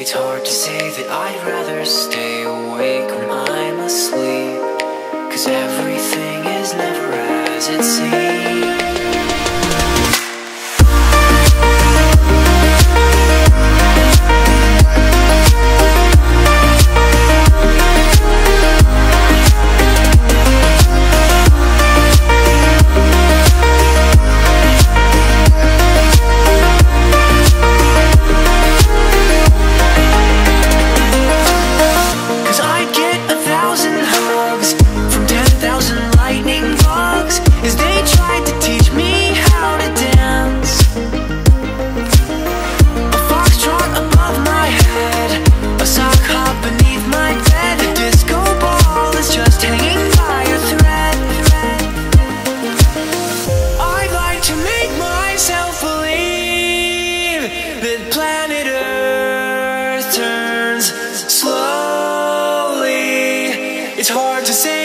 It's hard to say that I'd rather stay awake when I'm asleep, 'cause everything is never as it seems. It's hard to say.